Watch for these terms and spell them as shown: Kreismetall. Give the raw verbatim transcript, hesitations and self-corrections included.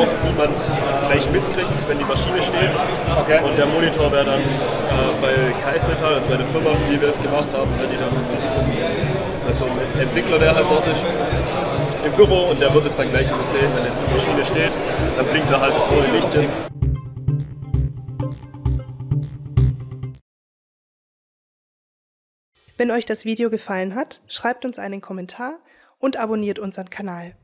oft niemand gleich mitkriegt, wenn die Maschine steht. Okay. Und der Monitor wäre dann äh, bei Kreismetall, also bei der Firma, für die wir es gemacht haben, wenn die dann, also ein Entwickler, der halt dort ist, im Büro, und der wird es dann gleich übersehen, wenn jetzt die Maschine steht, dann blinkt da halt das rote Licht hin. Wenn euch das Video gefallen hat, schreibt uns einen Kommentar und abonniert unseren Kanal.